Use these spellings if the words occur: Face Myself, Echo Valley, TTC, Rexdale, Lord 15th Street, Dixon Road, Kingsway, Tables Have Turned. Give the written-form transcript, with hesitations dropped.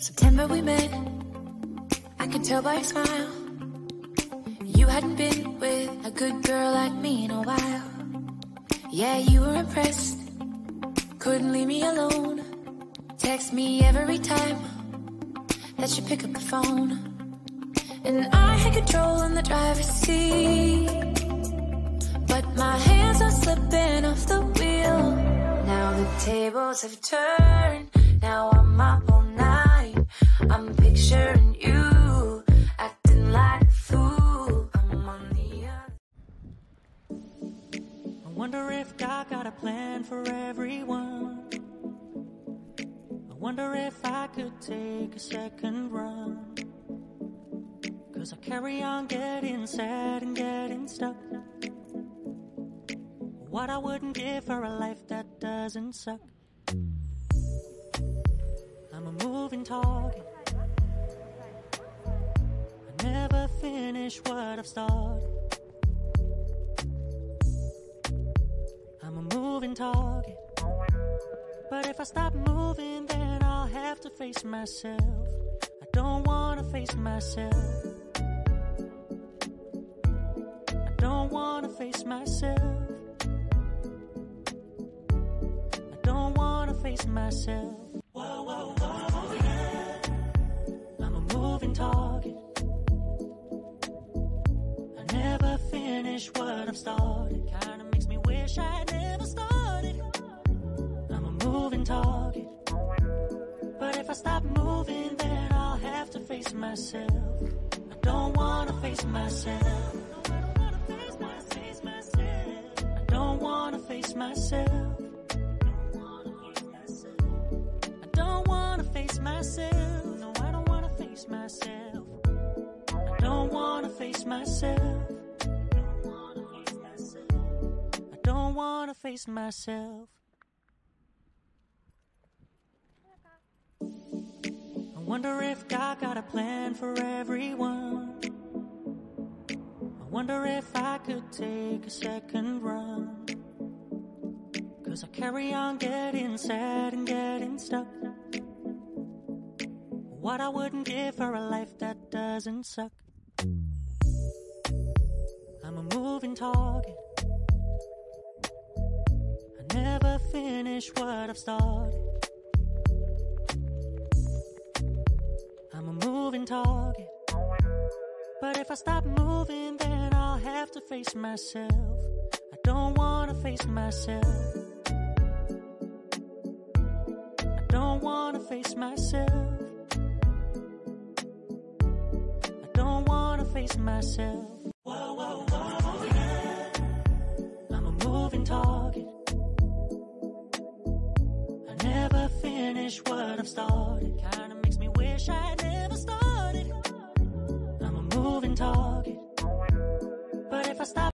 September we met, I could tell by your smile. You hadn't been with a good girl like me in a while. Yeah, you were impressed, couldn't leave me alone. Text me every time that you pick up the phone. And I had control in the driver's seat, but my hands are slipping off the wheel. Now the tables have turned, now I'm up all night. I'm picturing you, acting like a fool. I'm on the other. I wonder if God got a plan for everyone. I wonder if I could take a second run, 'cause I carry on getting sad and getting stuck. What I wouldn't give for a life that doesn't suck. I'm a moving target, I never finish what I've started. I'm a moving target, but if I stop moving, then I'll have to face myself. I don't wanna face myself, I don't wanna face myself, I don't wanna face myself. Whoa, whoa, whoa, oh yeah. I'm a moving target, I never finish what I've started. Kinda makes me wish I never started. I'm a moving target, but if I stop moving, then I'll have to face myself. I don't wanna face myself, I don't wanna face myself, myself. No, I don't wanna face myself. I don't wanna face myself. I don't wanna face myself. I wonder if God got a plan for everyone. I wonder if I could take a second run, 'cause I carry on getting sad and getting stuck. What I wouldn't give for a life that doesn't suck. I'm a moving target, I never finish what I've started. I'm a moving target, but if I stop moving, then I'll have to face myself. I don't wanna face myself, I don't wanna face myself, face myself. Whoa, whoa, whoa, oh yeah. I'm a moving target, I never finish what I've started. Kinda makes me wish I never started. I'm a moving target, but if I stop